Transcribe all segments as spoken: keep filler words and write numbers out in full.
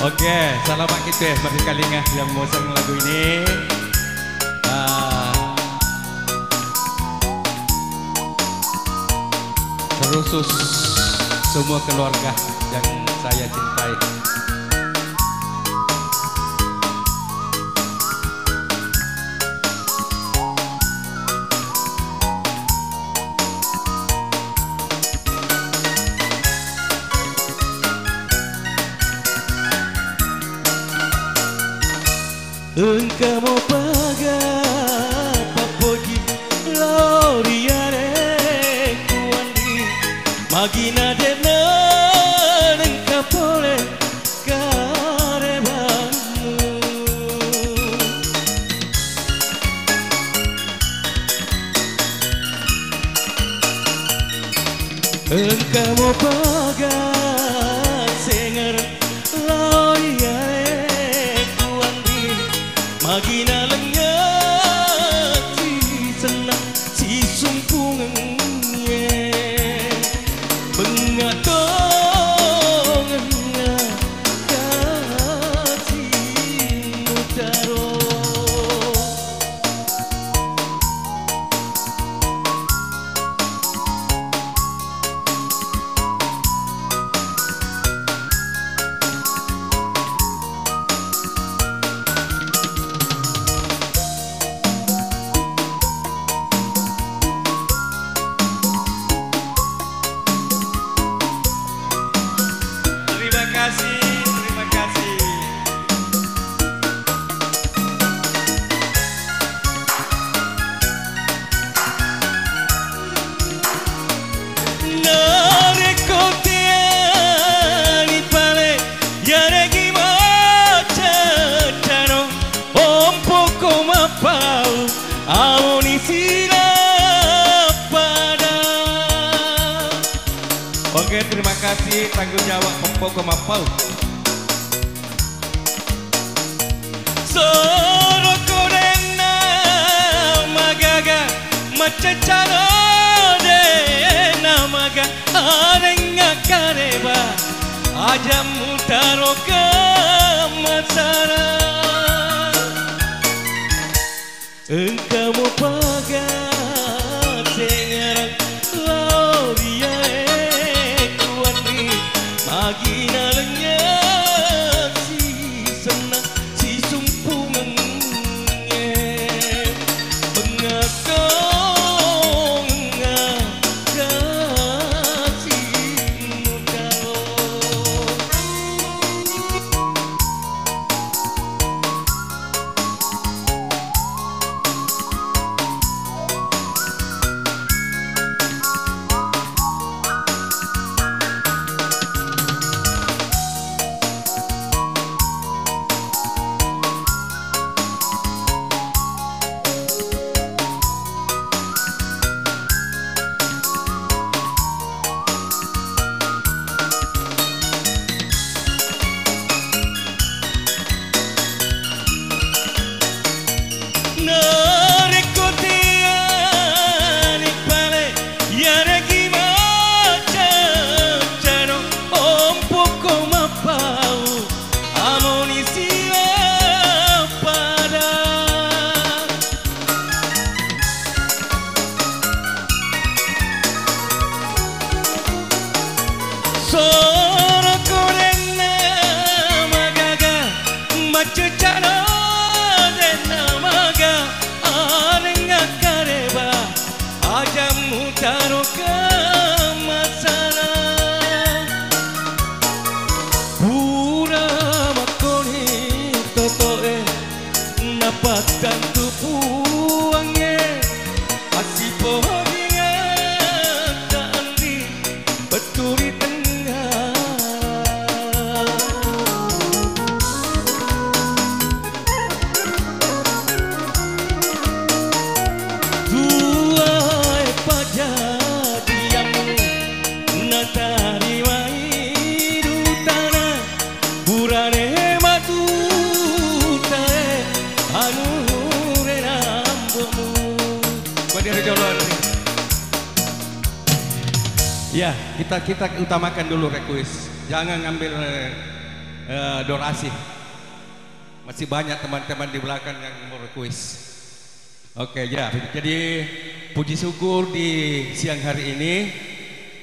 Oke, salamat kita masih kalingah yang mosang lagu ini. Uh, terusus semua keluarga yang saya cintai. Engkau mau paga papogi loriare kuandi magina dena engkau boleh karebamu engkau mau paga Magina lenyap si senang si sungkungnya mengatong ngat kasihmu taro kasih tanggung jawab Ompoko Mappau Soro korena magaga macacaro dena maga arenga kareba aja mutaro ke masara engkau mau paga Ya, kita kita utamakan dulu request. Jangan ngambil uh, Dorasi. Masih banyak teman-teman di belakang yang request. Oke, okay, ya. Jadi puji syukur di siang hari ini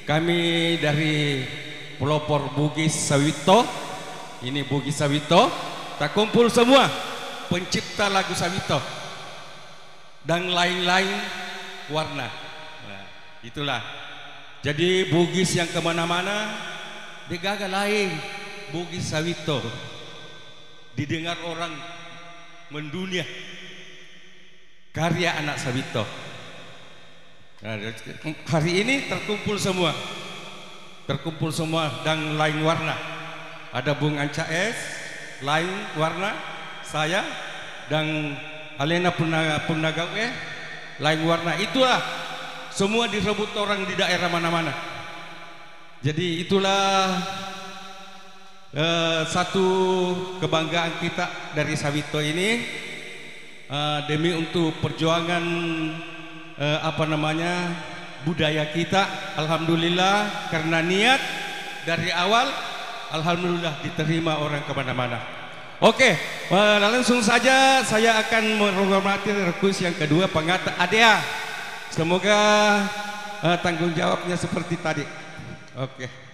kami dari pelopor Bugis Sawito, ini Bugis Sawito, tak kumpul semua pencipta lagu Sawito dan lain-lain warna. Nah, itulah. Jadi Bugis yang kemana-mana digaga lain Bugis Sawito, didengar orang mendunia karya anak Sawito. Nah, hari ini terkumpul semua, terkumpul semua dan lain warna. Ada Bung Ansar S, lain warna, saya dan Alena Punagawe, lain warna. Itulah semua direbut orang di daerah mana-mana. Jadi itulah Uh, satu kebanggaan kita dari Sawito ini, uh, demi untuk perjuangan uh, apa namanya budaya kita. Alhamdulillah karena niat dari awal, alhamdulillah diterima orang kemana-mana. Oke, okay, uh, langsung saja saya akan menghormati request yang kedua, pengata Adea. Semoga uh, tanggung jawabnya seperti tadi. Oke. Okay.